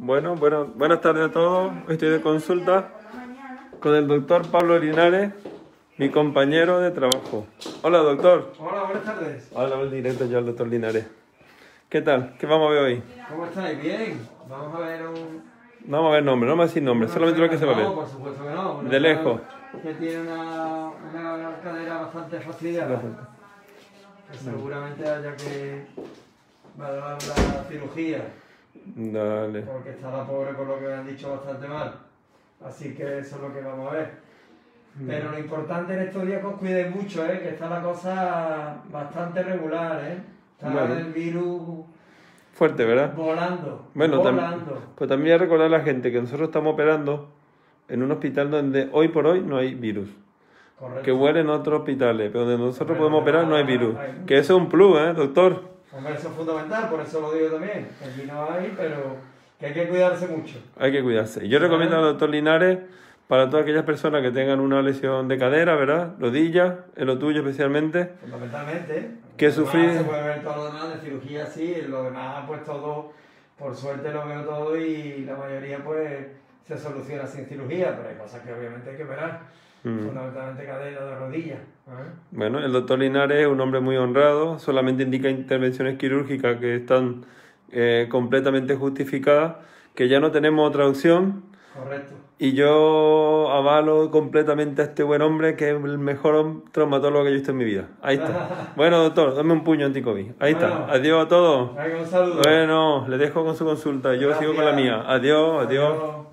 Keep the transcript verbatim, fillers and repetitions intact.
Bueno, bueno, buenas tardes a todos. Hoy estoy de consulta con el doctor Pablo de Linares, mi compañero de trabajo. Hola, doctor. Hola, buenas tardes. Hola, el directo yo al doctor Linares. ¿Qué tal? ¿Qué vamos a ver hoy? ¿Cómo estáis? Bien. Vamos a ver un... No vamos a ver nombre, no vamos a decir nombre, no, solamente no, lo que se va a ver. No, por supuesto que no. De lejos. Que tiene una, una cadera bastante fastidiada. Seguramente haya que valorar la cirugía. Dale. Porque está la pobre con lo que me han dicho bastante mal. Así que eso es lo que vamos a ver. Mm. Pero lo importante en estos días que os cuidéis mucho, ¿eh? Que está la cosa bastante regular, ¿eh? Está vale. El virus fuerte, ¿verdad? Volando. Bueno, volando. Tam pues también voy a recordar a la gente que nosotros estamos operando en un hospital donde hoy por hoy no hay virus. Correcto. Que huele en otros hospitales, pero donde nosotros pero podemos operar no hay virus. Hay... Que eso es un plus, ¿eh, doctor? Hombre, eso es fundamental, por eso lo digo también. Aquí no hay, pero que hay que cuidarse mucho. Hay que cuidarse. Yo recomiendo al doctor Linares para todas aquellas personas que tengan una lesión de cadera, ¿verdad? Rodilla, en lo tuyo especialmente. Fundamentalmente. Que sufrir. Se puede ver todo lo demás de cirugía, sí. Lo demás, pues todo, por suerte lo veo todo y la mayoría, pues, se soluciona sin cirugía. Pero hay cosas que obviamente hay que operar. Mm. Fundamentalmente cadera de rodillas. Bueno, el doctor Linares es un hombre muy honrado, solamente indica intervenciones quirúrgicas que están eh, completamente justificadas, que ya no tenemos otra opción. Correcto. Y yo avalo completamente a este buen hombre, que es el mejor traumatólogo que yo he visto en mi vida. Ahí está. Bueno, doctor, dame un puño anticovid. Ahí bueno, está. Adiós a todos. Venga, un saludo. Bueno, le dejo con su consulta. Yo gracias. Sigo con la mía. Adiós, adiós. Adiós.